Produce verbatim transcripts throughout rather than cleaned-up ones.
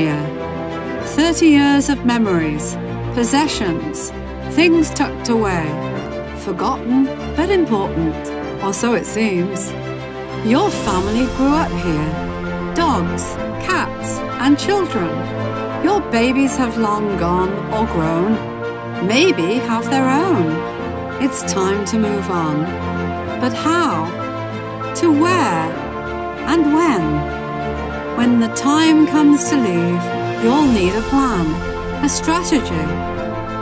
year. Thirty years of memories, possessions, things tucked away. Forgotten, but important, or so it seems. Your family grew up here. Dogs, cats, and children. Your babies have long gone or grown. Maybe have their own. It's time to move on. But how? To where? And when? When the time comes to leave, you'll need a plan, a strategy,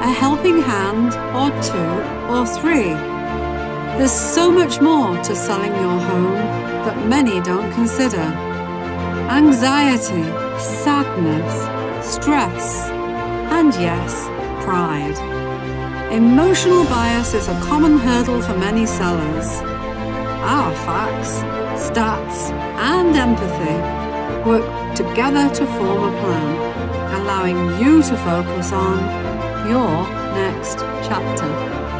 a helping hand or two or three. There's so much more to selling your home that many don't consider. Anxiety, sadness, stress, and yes, pride. Emotional bias is a common hurdle for many sellers. Our facts, stats, and empathy work together to form a plan, allowing you to focus on your next chapter.